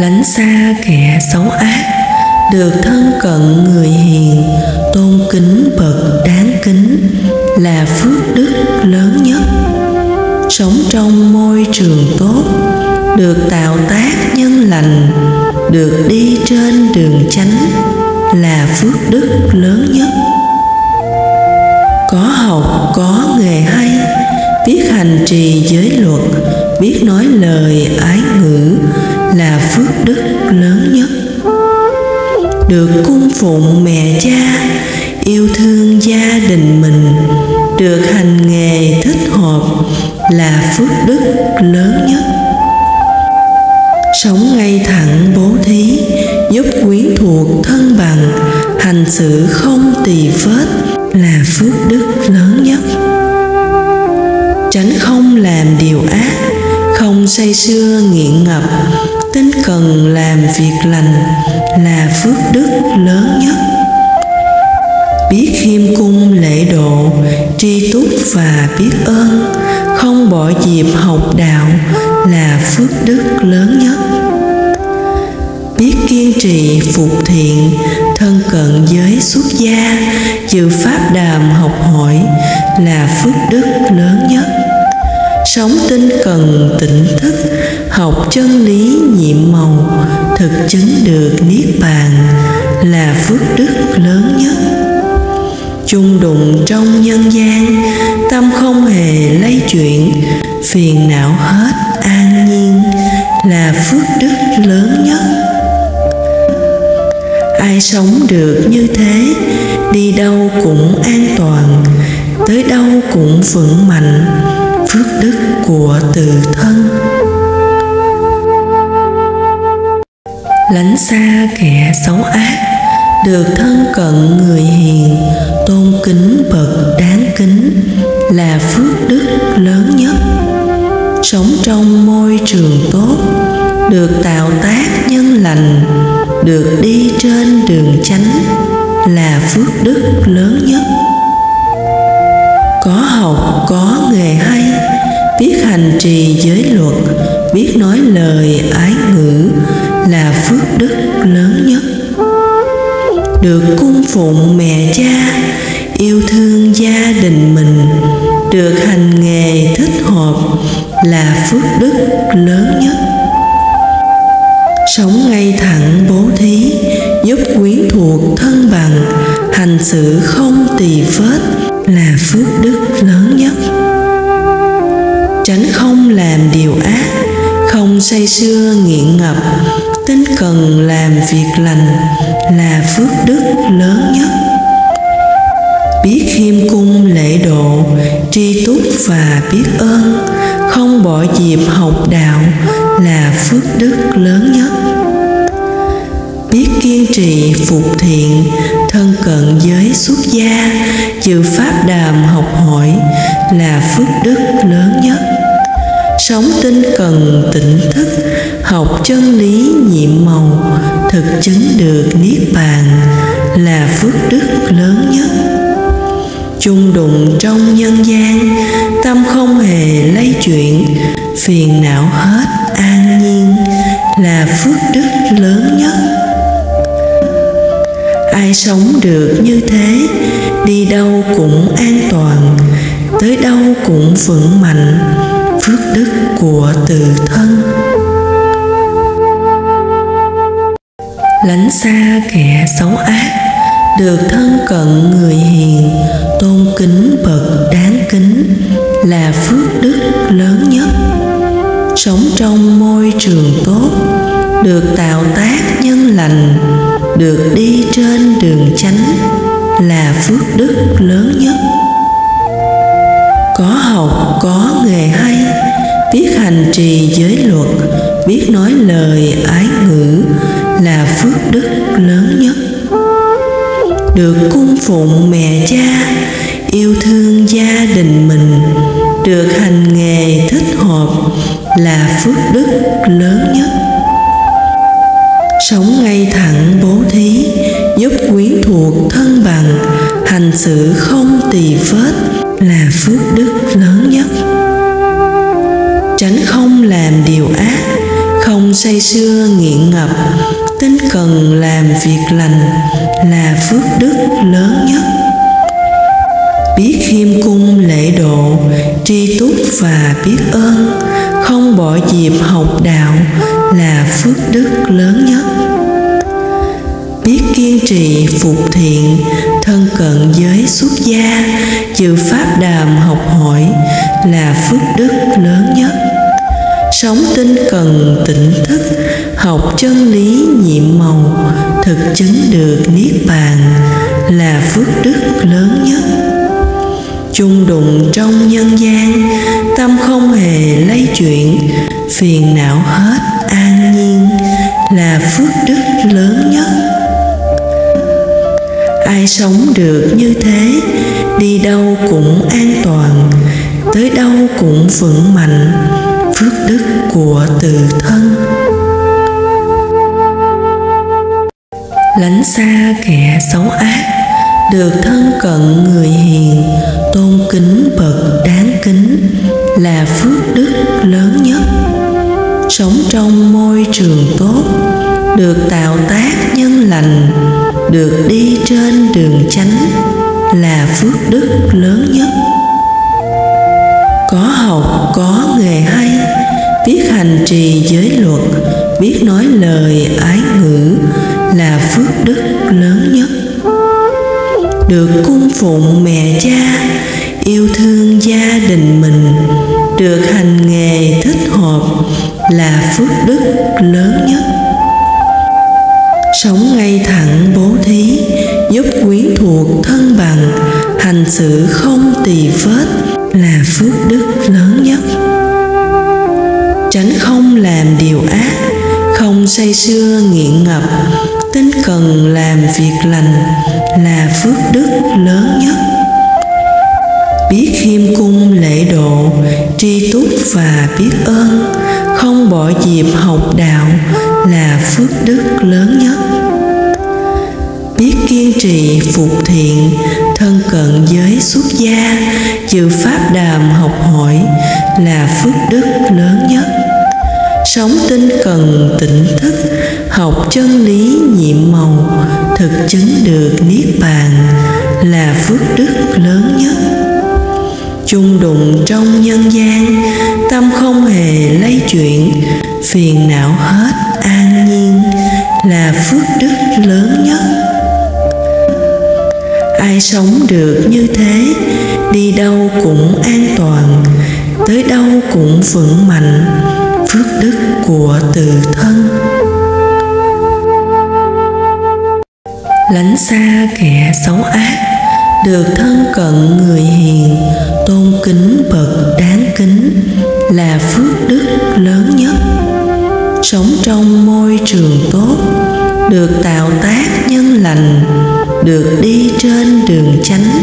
lánh xa kẻ xấu ác, được thân cận người hiền, tôn kính bậc đáng kính là phước đức lớn nhất. Sống trong môi trường tốt, được tạo tác nhân lành, được đi trên đường chánh là phước đức lớn nhất. Có học có nghề hay, biết hành trì giới luật, biết nói lời ái ngữ là phước đức lớn nhất. Được cung phụng mẹ cha, yêu thương gia đình mình, được hành nghề thích hợp là phước đức lớn nhất. Sống ngay thẳng bố thí, giúp quyến thuộc thân bằng, hành sự không tỳ vết là phước đức lớn nhất. Tránh không làm điều ác, không say sưa nghiện ngập, tinh cần làm việc lành là phước đức lớn nhất. Biết khiêm cung lễ độ, tri túc và biết ơn, không bỏ dịp học đạo là phước đức lớn nhất. Biết kiên trì phục thiện, thân cận giới xuất gia, dự pháp đàm học hỏi là phước đức lớn nhất. Sống tinh cần tỉnh thức, học chân lý nhiệm màu, thực chứng được niết bàn là phước đức lớn nhất. Chung đụng trong nhân gian, tâm không hề lay chuyển, phiền não hết an nhiên là phước đức lớn nhất. Ai sống được như thế, đi đâu cũng an toàn, tới đâu cũng vững mạnh, phước đức của tự thân. Lánh xa kẻ xấu ác, được thân cận người hiền, tôn kính bậc đáng kính là phước đức lớn nhất. Sống trong môi trường tốt, được tạo tác nhân lành, được đi trên đường chánh là phước đức lớn nhất. Có học có nghề hay, biết hành trì giới luật, biết nói lời ái ngữ là phước đức lớn nhất. Được cung phụng mẹ cha, yêu thương gia đình mình, được hành nghề thích hợp là phước đức lớn nhất. Sống ngay thẳng bố thí, giúp quyến thuộc thân bằng, hành sự không tỳ vết là phước đức lớn nhất. Tránh không làm điều ác, không say sưa nghiện ngập, tinh cần làm việc lành là phước đức lớn nhất. Biết khiêm cung lễ độ, tri túc và biết ơn, không bỏ dịp học đạo là phước đức lớn nhất. Biết kiên trì phục thiện, thân cận giới xuất gia, dự pháp đàm học hỏi là phước đức lớn nhất. Sống tinh cần tỉnh thức, học chân lý nhiệm màu, thực chứng được niết bàn là phước đức lớn nhất. Chung đụng trong nhân gian, tâm không hề lay chuyển, phiền não hết an nhiên là phước đức lớn nhất. Ai sống được như thế, đi đâu cũng an toàn, tới đâu cũng vững mạnh, phước đức của tự thân. Lánh xa kẻ xấu ác, được thân cận người hiền, tôn kính bậc đáng kính là phước đức lớn nhất. Sống trong môi trường tốt, được tạo tác nhân lành, được đi trên đường chánh là phước đức lớn nhất. Có học có nghề hay, biết hành trì giới luật, biết nói lời ái ngữ là phước đức lớn nhất. Được cung phụng mẹ cha, yêu thương gia đình mình, được hành nghề thích hợp là phước đức lớn nhất. Sống ngay thẳng bố thí, giúp quyến thuộc thân bằng, hành sự không tỳ vết là phước đức lớn nhất. Tránh không làm điều ác, không không say sưa nghiện ngập, tinh cần làm việc lành là phước đức lớn nhất. Biết khiêm cung lễ độ, tri túc và biết ơn, không bỏ dịp học đạo là phước đức lớn nhất. Biết kiên trì phục thiện, thân cận giới xuất gia, chư pháp đàm học hỏi là phước đức lớn nhất. Sống tinh cần tỉnh thức, học chân lý nhiệm màu, thực chứng được niết bàn là phước đức lớn nhất. Chung đụng trong nhân gian, tâm không hề lay chuyển, phiền não hết an nhiên là phước đức lớn nhất. Ai sống được như thế, đi đâu cũng an toàn, tới đâu cũng vững mạnh, phước đức của tự thân. Lánh xa kẻ xấu ác, được thân cận người hiền, tôn kính bậc đáng kính là phước đức lớn nhất. Sống trong môi trường tốt, được tạo tác nhân lành, được đi trên đường chánh là phước đức lớn nhất. Có học, có nghề hay, biết hành trì giới luật, biết nói lời ái ngữ là phước đức lớn nhất. Được cung phụng mẹ cha, yêu thương gia đình mình, được hành nghề thích hợp là phước đức lớn nhất. Sống ngay thẳng bố thí, giúp quyến thuộc thân bằng, hành xử không tỳ vết là phước đức lớn nhất. Tránh không làm điều ác, không say sưa nghiện ngập, tinh cần làm việc lành là phước đức lớn nhất. Biết khiêm cung lễ độ, tri túc và biết ơn, không bỏ dịp học đạo là phước đức lớn nhất. Biết kiên trì phục thiện, thân cận giới xuất gia, chư pháp đàm học hỏi là phước đức lớn nhất. Sống tinh cần tỉnh thức, học chân lý nhiệm màu, thực chứng được niết bàn là phước đức lớn nhất. Chung đụng trong nhân gian, tâm không hề lay chuyển, phiền não hết an nhiên là phước đức lớn nhất. Ai sống được như thế, đi đâu cũng an toàn, tới đâu cũng vững mạnh, phước đức của tự thân. Lánh xa kẻ xấu ác, được thân cận người hiền, tôn kính bậc đáng kính là phước đức lớn nhất. Sống trong môi trường tốt, được tạo tác nhân lành, được đi trên đường chánh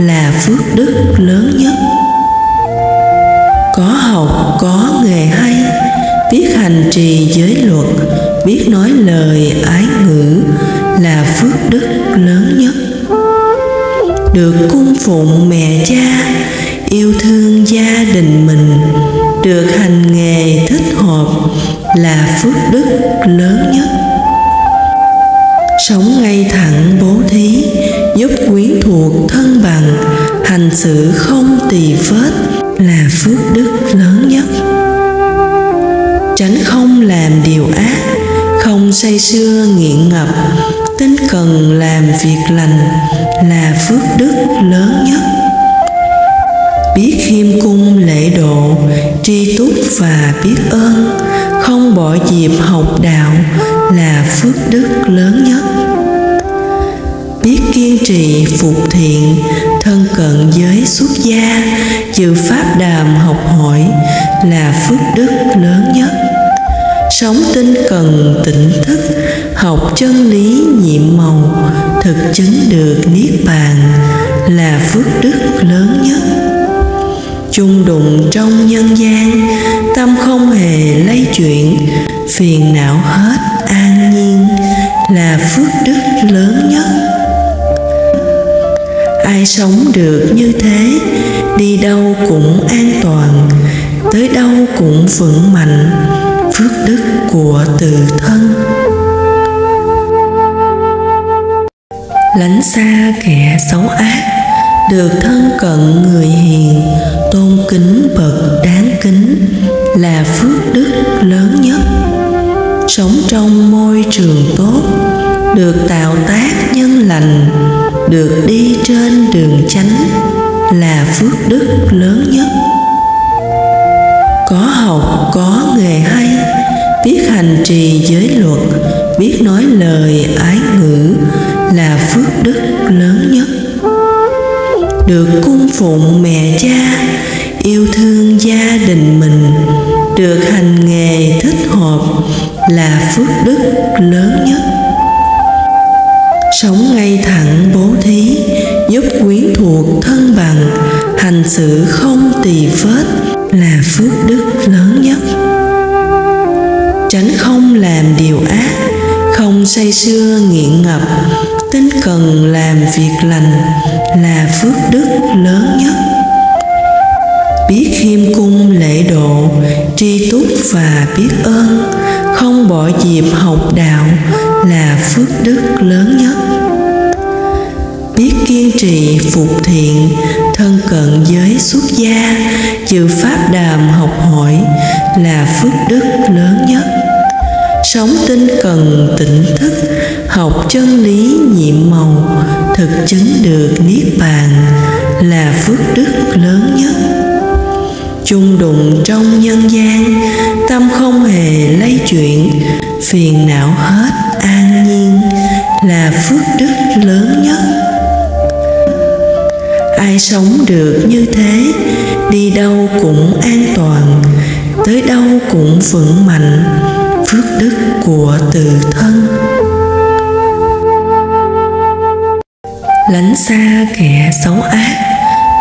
là phước đức lớn nhất. Có học, có nghề hay, biết hành trì giới luật, biết nói lời ái ngữ là phước đức lớn nhất. Được cung phụng mẹ cha, yêu thương gia đình mình, được hành nghề thích hợp là phước đức lớn nhất. Sống ngay thẳng bố thí, giúp quyến thuộc thân bằng, hành xử không tỳ vết là phước đức lớn nhất. Tránh không làm điều ác, không say sưa nghiện ngập, tinh cần làm việc lành là phước đức lớn nhất. Biết khiêm cung lễ độ, tri túc và biết ơn, không bỏ dịp học đạo là phước đức lớn nhất. Biết kiên trì phục thiện, thân cận giới xuất gia, chư pháp đàm học hỏi là phước đức lớn nhất. Sống tinh cần tỉnh thức, học chân lý nhiệm màu, thực chứng được niết bàn là phước đức lớn nhất. Chung đụng trong nhân gian, tâm không hề lay chuyển, phiền não hết an nhiên là phước đức lớn nhất. Ai sống được như thế, đi đâu cũng an toàn, tới đâu cũng vững mạnh, phước đức của tự thân. Lánh xa kẻ xấu ác, được thân cận người hiền, tôn kính bậc đáng kính là phước đức lớn nhất. Sống trong môi trường tốt, được tạo tác nhân lành, được đi trên đường chánh là phước đức lớn nhất. Có học có nghề hay, biết hành trì giới luật, biết nói lời ái ngữ là phước đức lớn nhất. Được cung phụng mẹ cha, yêu thương gia đình mình, được hành nghề thích hợp là phước đức lớn nhất. Sống ngay thẳng bố thí, giúp quyến thuộc thân bằng, hành xử không tỳ vết là phước đức lớn nhất. Tránh không làm điều ác, không say sưa nghiện ngập, tinh cần làm việc lành là phước đức lớn nhất. Biết khiêm cung lễ độ, tri túc và biết ơn, không bỏ dịp học đạo là phước đức lớn nhất. Biết kiên trì phục thiện, thân cận giới xuất gia, chư pháp đàm học hỏi là phước đức lớn nhất. Sống tinh cần tỉnh thức, học chân lý nhiệm màu, thực chứng được niết bàn là phước đức lớn nhất. Chung đụng trong nhân gian, tâm không hề lay chuyển, phiền não hết an nhiên là phước đức lớn nhất. Ai sống được như thế, đi đâu cũng an toàn, tới đâu cũng vững mạnh, phước đức của tự thân. Lánh xa kẻ xấu ác,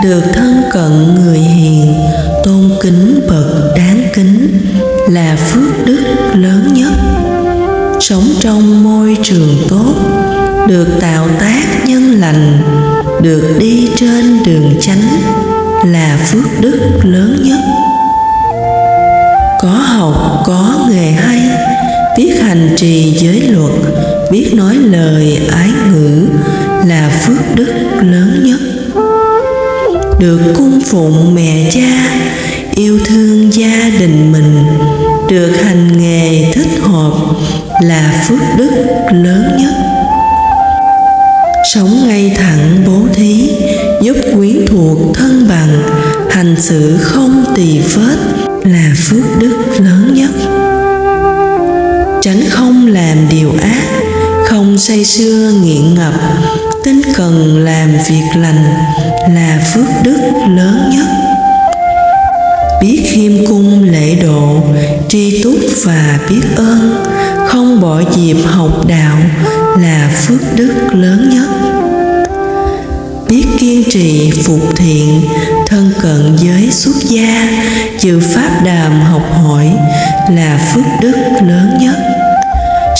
được thân cận người hiền, tôn kính bậc đáng kính là phước đức lớn nhất. Sống trong môi trường tốt, được tạo tác nhân lành, được đi trên đường chánh là phước đức lớn nhất. Có học có nghề hay, biết hành trì giới luật, biết nói lời ái ngữ là phước đức lớn nhất. Được cung phụng mẹ cha, yêu thương gia đình mình, được hành nghề thích hợp là phước đức lớn nhất. Sống ngay thẳng bố thí, giúp quyến thuộc thân bằng, hành xử không tỳ vết là phước đức lớn nhất. Tránh không làm điều ác, không say sưa nghiện ngập, tinh cần làm việc lành là phước đức lớn nhất. Biết khiêm cung lễ độ, tri túc và biết ơn, không bỏ dịp học đạo là phước đức lớn nhất. Biết kiên trì phục thiện, thân cận giới xuất gia, chư pháp đàm học hỏi là phước đức lớn nhất.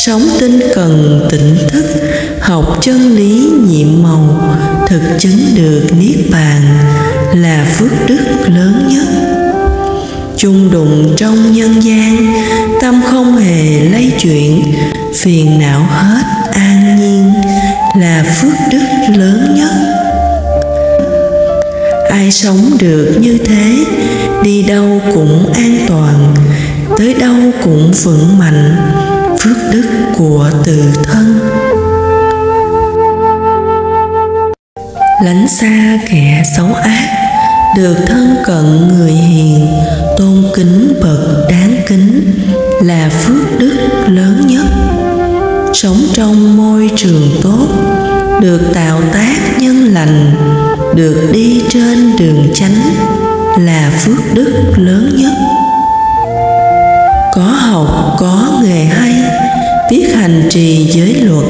Sống tinh cần tỉnh thức, học chân lý nhiệm màu, thực chứng được niết bàn là phước đức lớn nhất. Chung đụng trong nhân gian, tâm không hề lay chuyển, phiền não hết an nhiên là phước đức lớn nhất. Ai sống được như thế, đi đâu cũng an toàn, tới đâu cũng vững mạnh, phước đức của tự thân. Lánh xa kẻ xấu ác, được thân cận người hiền, tôn kính bậc đáng kính là phước đức lớn nhất. Sống trong môi trường tốt, được tạo tác nhân lành, được đi trên đường chánh là phước đức lớn nhất. Có học có nghề hay, biết hành trì giới luật,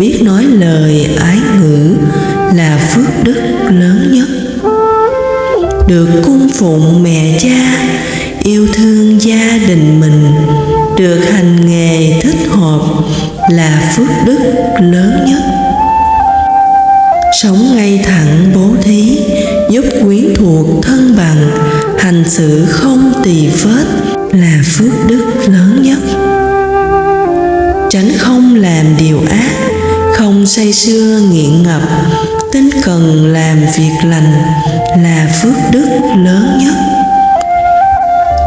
biết nói lời ái ngữ là phước đức lớn nhất. Được cung phụng mẹ cha, yêu thương gia đình mình, được hành nghề thích hợp là phước đức lớn nhất. Sống ngay thẳng bố thí, giúp quyến thuộc thân bằng, hành xử không tỳ vết là phước đức lớn nhất. tránh không làm điều ác, không say sưa nghiện ngập, tinh cần làm việc lành là phước đức lớn nhất.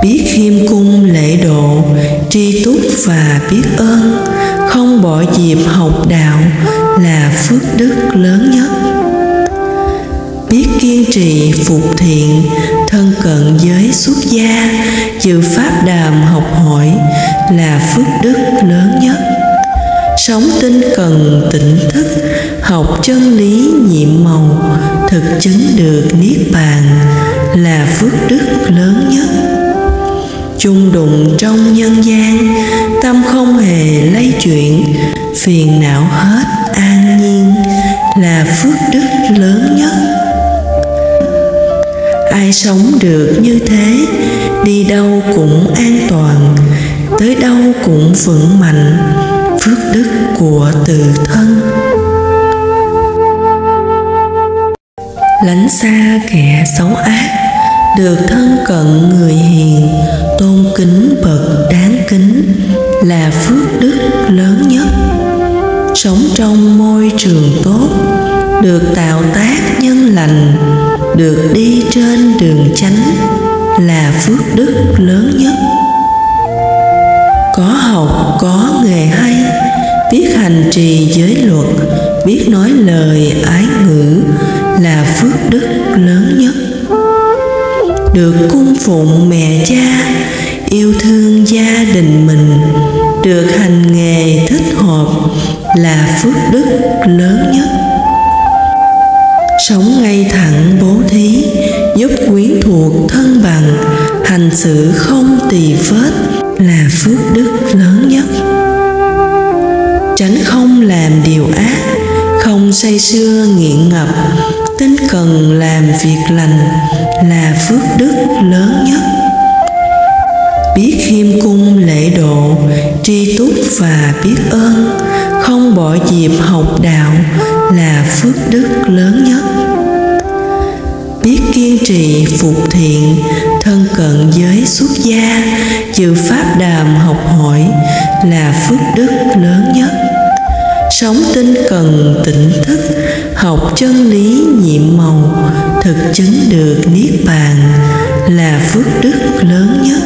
Biết khiêm cung lễ độ, tri túc và biết ơn, không bỏ dịp học đạo là phước đức lớn nhất. Biết kiên trì phục thiện, thân cận giới xuất gia, giữ pháp đàm học hỏi là phước đức lớn nhất. Sống tinh cần tỉnh thức, học chân lý nhiệm màu, thực chứng được Niết Bàn là phước đức lớn nhất. Chung đụng trong nhân gian, tâm không hề lay chuyển, phiền não hết an nhiên là phước đức lớn nhất. Ai sống được như thế, đi đâu cũng an toàn, tới đâu cũng vững mạnh, phước đức của tự thân. Lánh xa kẻ xấu ác, được thân cận người hiền, tôn kính bậc đáng kính là phước đức lớn nhất. Sống trong môi trường tốt, được tạo tác nhân lành, được đi trên đường chánh là phước đức lớn nhất. Có học, có nghề hay, biết hành trì giới luật, biết nói lời ái ngữ là phước đức lớn nhất. Được cung phụng mẹ cha, yêu thương gia đình mình, được hành nghề thích hợp là phước đức lớn nhất. Sống ngay thẳng bố thí, giúp quyến thuộc thân bằng, hành xử không tì vết là phước đức lớn nhất. Tránh không làm điều ác, không say sưa nghiện ngập, tinh cần làm việc lành là phước đức lớn nhất. Biết khiêm cung lễ độ, tri túc và biết ơn, không bỏ dịp học đạo là phước đức lớn nhất. Biết kiên trì phục thiện, thân cận giới xuất gia, giữ pháp đàm học hỏi là phước đức lớn nhất. Sống tinh cần tỉnh thức, học chân lý nhiệm màu, thực chứng được Niết Bàn là phước đức lớn nhất.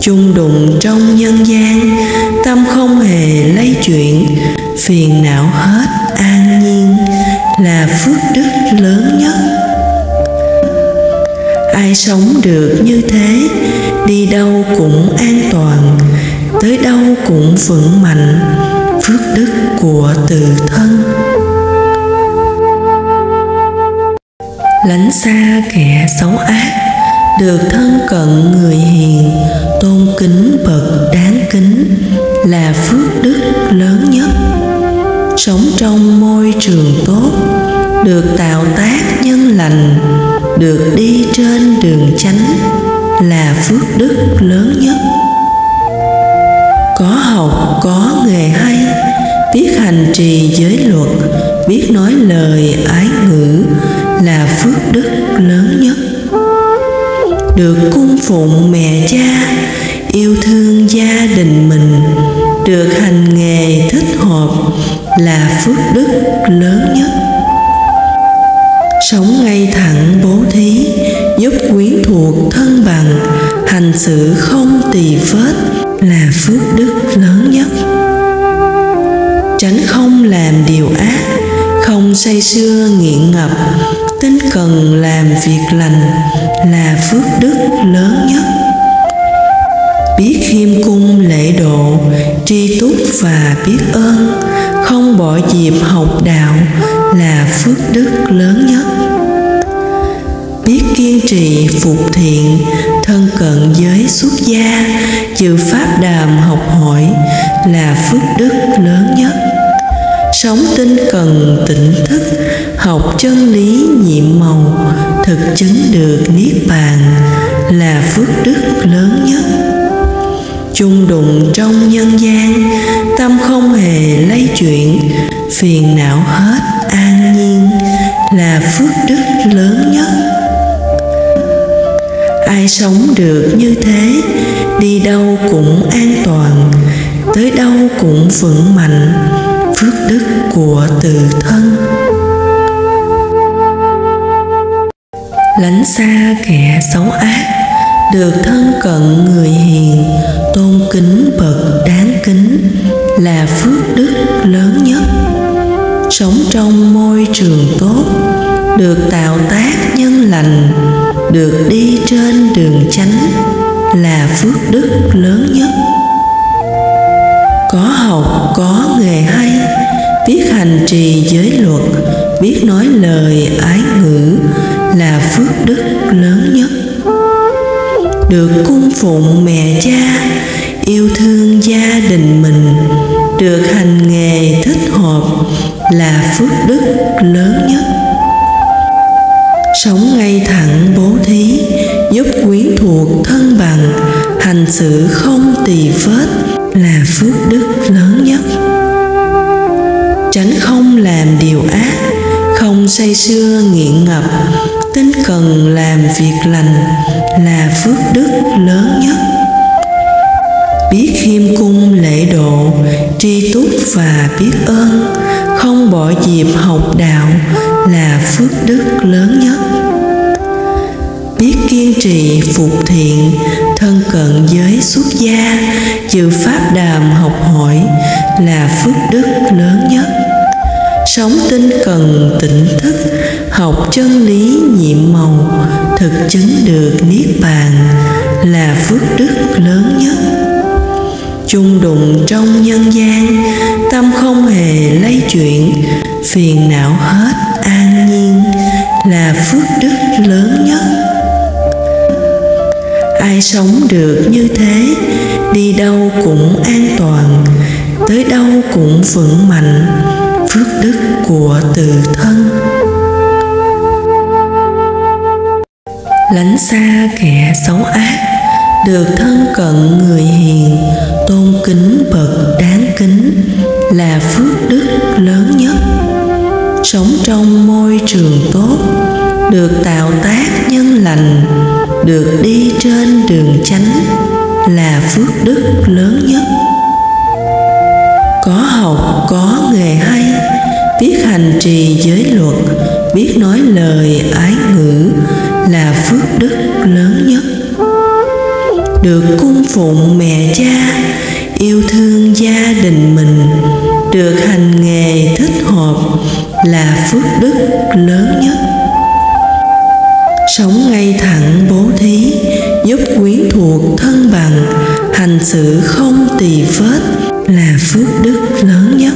Chung đụng trong nhân gian, tâm không hề lay chuyển, phiền não hết an nhiên là phước đức lớn nhất. Ai sống được như thế, đi đâu cũng an toàn, tới đâu cũng vững mạnh, phước đức của tự thân. Lánh xa kẻ xấu ác, được thân cận người hiền, tôn kính bậc đáng kính là phước đức lớn nhất. Sống trong môi trường tốt, được tạo tác nhân lành, được đi trên đường chánh là phước đức lớn nhất. Có học, có nghề hay, biết hành trì giới luật, biết nói lời ái ngữ là phước đức lớn nhất. Được cung phụng mẹ cha, yêu thương gia đình mình, được hành nghề thích hợp là phước đức lớn nhất. Sống ngay thẳng bố thí, giúp quyến thuộc thân bằng, hành xử không tì vết là phước đức lớn nhất. Tránh không làm điều ác, không say sưa nghiện ngập, tinh cần làm việc lành là phước đức lớn nhất. Biết khiêm cung lễ độ, tri túc và biết ơn, không bỏ dịp học đạo là phước đức lớn nhất. Biết kiên trì phục thiện, thân cận giới xuất gia, giữ pháp đàm học hỏi là phước đức lớn nhất. Sống tinh cần tỉnh thức, học chân lý nhiệm màu, thực chứng được Niết Bàn là phước đức lớn nhất. Chung đụng trong nhân gian, tâm không hề lay chuyển, phiền não hết an nhiên là phước đức lớn nhất. Ai sống được như thế, đi đâu cũng an toàn, tới đâu cũng vững mạnh phước đức của tự thân. Lánh xa kẻ xấu ác, được thân cận người hiền, tôn kính bậc đáng kính là phước đức lớn nhất. Sống trong môi trường tốt, được tạo tác nhân lành, được đi trên đường chánh là phước đức lớn nhất. Có học, có nghề hay, biết hành trì giới luật, biết nói lời ái ngữ là phước đức lớn nhất. Được cung phụng mẹ cha, yêu thương gia đình mình, được hành nghề thích hợp là phước đức lớn nhất. Sống ngay thẳng bố thí, giúp quyến thuộc thân bằng, hành xử không tỳ vết là phước đức lớn nhất. Tránh không làm điều ác, không say sưa nghiện ngập, tinh cần làm việc lành là phước đức lớn nhất. Biết khiêm cung lễ độ, tri túc và biết ơn, không bỏ dịp học đạo là phước đức lớn nhất. Biết kiên trì phục thiện, thân cận giới xuất gia, trừ pháp đàm học hỏi là phước đức lớn nhất. Sống tinh cần tỉnh thức, học chân lý nhiệm màu, thực chứng được niết bàn là phước đức lớn nhất. Chung đụng trong nhân gian, tâm không hề lay chuyển, phiền não hết an nhiên là phước đức lớn nhất. Ai sống được như thế, đi đâu cũng an toàn, tới đâu cũng vững mạnh phước đức của tự thân. Lánh xa kẻ xấu ác, được thân cận người hiền, tôn kính bậc đáng kính là phước đức lớn nhất. Sống trong môi trường tốt, được tạo tác nhân lành, được đi trên đường chánh là phước đức lớn nhất. Có học, có nghề hay, biết hành trì giới luật, biết nói lời ái ngữ là phước đức lớn nhất. Được cung phụng mẹ cha, yêu thương gia đình mình, được hành nghề thích hợp là phước đức lớn nhất. Sống ngay thẳng bố thí, giúp quyến thuộc thân bằng, hành xử không tỳ vết là phước đức lớn nhất.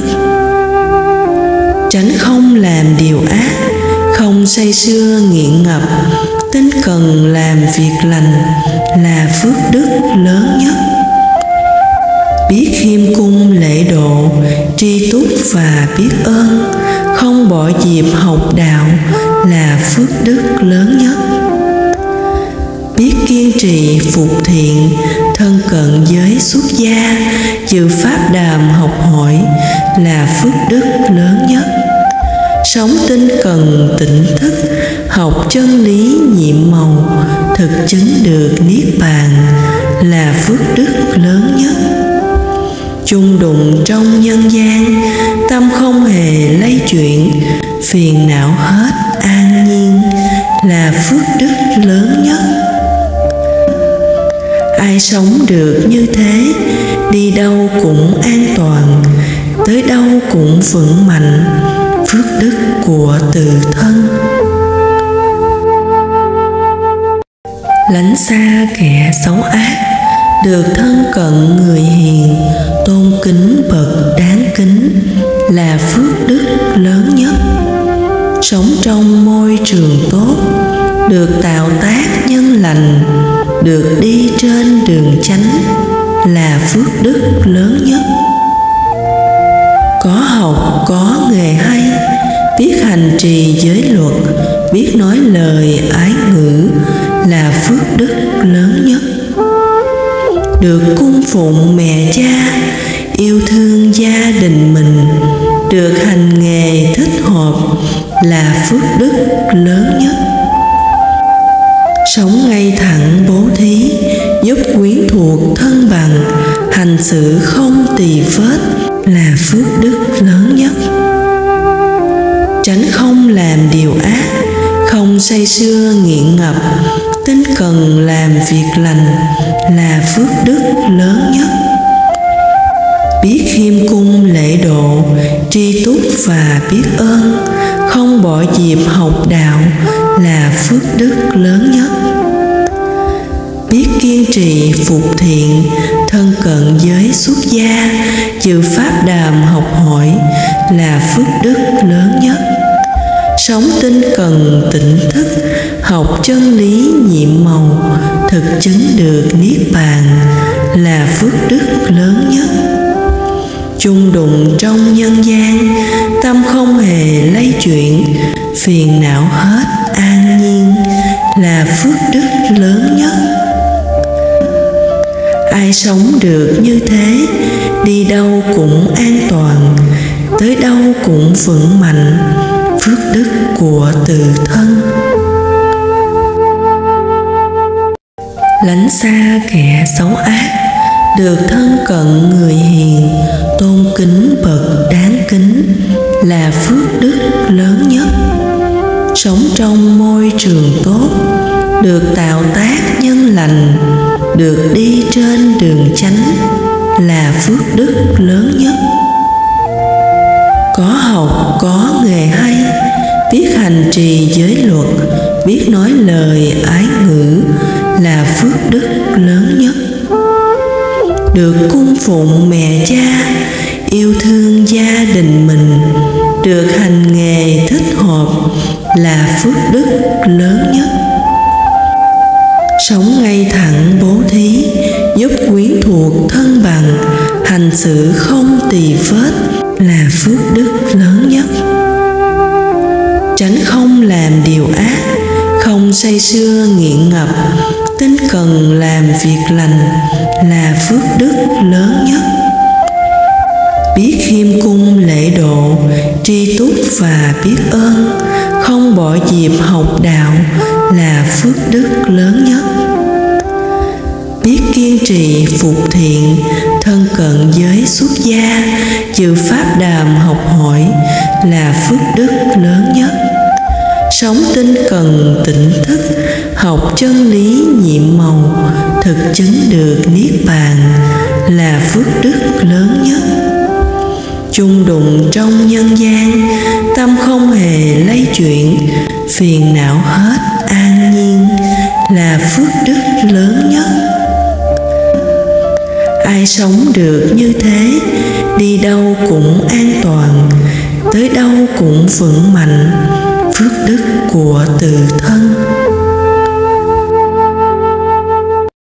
Tránh không làm điều ác, không say sưa nghiện ngập, tinh cần làm việc lành là phước đức lớn nhất. Biết khiêm cung lễ độ, tri túc và biết ơn, không bỏ dịp học đạo là phước đức lớn nhất. Biết kiên trì phục thiện, thân cận giới xuất gia, trừ pháp đàm học hỏi là phước đức lớn nhất. Sống tinh cần tỉnh thức, học chân lý nhiệm màu, thực chứng được niết bàn là phước đức lớn nhất. Chung đụng trong nhân gian, tâm không hề lay chuyển, phiền não hết an nhiên là phước đức lớn nhất. Ai sống được như thế, đi đâu cũng an toàn, tới đâu cũng vững mạnh phước đức của tự thân. Lánh xa kẻ xấu ác, được thân cận người hiền, tôn kính bậc đáng kính là phước đức lớn nhất. Sống trong môi trường tốt, được tạo tác nhân lành, được đi trên đường chánh là phước đức lớn nhất. Có học, có nghề hay, biết hành trì giới luật, biết nói lời ái ngữ là phước đức lớn nhất. Được cung phụng mẹ cha, yêu thương gia đình mình, được hành nghề thích hợp là phước đức lớn nhất. Sống ngay thẳng bố thí, giúp quyến thuộc thân bằng, hành xử không tỳ là phước đức lớn nhất. Tránh không làm điều ác, không say sưa nghiện ngập, tinh cần làm việc lành là phước đức lớn nhất. Biết khiêm cung lễ độ, tri túc và biết ơn, không bỏ dịp học đạo là phước đức lớn nhất. Biết kiên trì phục thiện, thân cận giới xuất gia, trừ pháp đàm học hỏi là phước đức lớn nhất. Sống tinh cần tỉnh thức, học chân lý nhiệm màu, thực chứng được niết bàn là phước đức lớn nhất. Chung đụng trong nhân gian, tâm không hề lay chuyển, phiền não hết an nhiên là phước đức lớn nhất. Ai sống được như thế, đi đâu cũng an toàn, tới đâu cũng vững mạnh, phước đức của tự thân. Lánh xa kẻ xấu ác, được thân cận người hiền, tôn kính bậc đáng kính là phước đức lớn nhất. Sống trong môi trường tốt, được tạo tác nhân lành, được đi trên đường chánh là phước đức lớn nhất. Có học, có nghề hay, biết hành trì giới luật, biết nói lời ái ngữ là phước đức lớn nhất. Được cung phụng mẹ cha, yêu thương gia đình mình, được hành nghề thích hợp là phước đức lớn nhất. Sống ngay thẳng bố thí, giúp quyến thuộc thân bằng, hành xử không tì vết là phước đức lớn nhất. Tránh không làm điều ác, không say sưa nghiện ngập, tinh cần làm việc lành là phước đức lớn nhất. Biết khiêm cung lễ độ, tri túc và biết ơn, không bỏ dịp học đạo là phước đức lớn nhất. Biết kiên trì phục thiện, thân cận giới xuất gia, trừ pháp đàm học hỏi là phước đức lớn nhất. Sống tinh cần tỉnh thức, học chân lý nhiệm màu, thực chứng được niết bàn là phước đức lớn nhất. Chung đụng trong nhân gian, tâm không hề lay chuyển, phiền não hết an nhiên là phước đức lớn nhất. Ai sống được như thế, đi đâu cũng an toàn, tới đâu cũng vững mạnh, phước đức của tự thân.